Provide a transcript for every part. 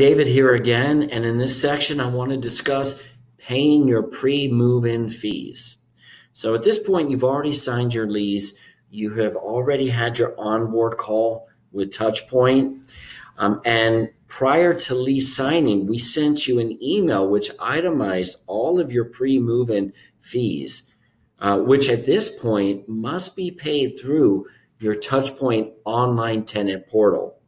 David here again, and in this section I want to discuss paying your pre-move-in fees. So at this point you've already signed your lease, you have already had your onboard call with TouchPoint, and prior to lease signing we sent you an email which itemized all of your pre-move-in fees, which at this point must be paid through your TouchPoint Online Tenant Portal.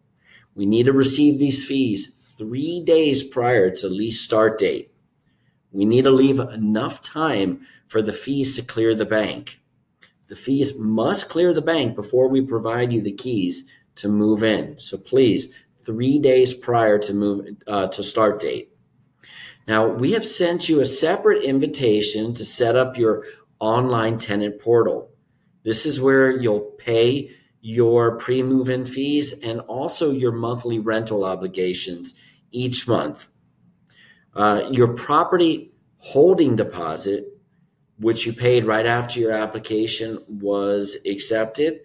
We need to receive these fees 3 days prior to lease start date. We need to leave enough time for the fees to clear the bank. The fees must clear the bank before we provide you the keys to move in. So please, 3 days prior to start date. Now, we have sent you a separate invitation to set up your online tenant portal. This is where you'll pay your pre-move-in fees and also your monthly rental obligations each month. Your property holding deposit, which you paid right after your application was accepted,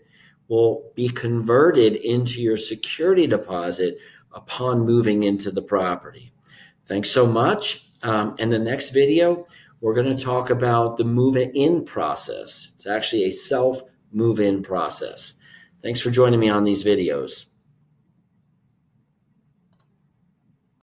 will be converted into your security deposit upon moving into the property. Thanks so much. In the next video, we're going to talk about the move-in process. It's actually a self-move-in process. Thanks for joining me on these videos.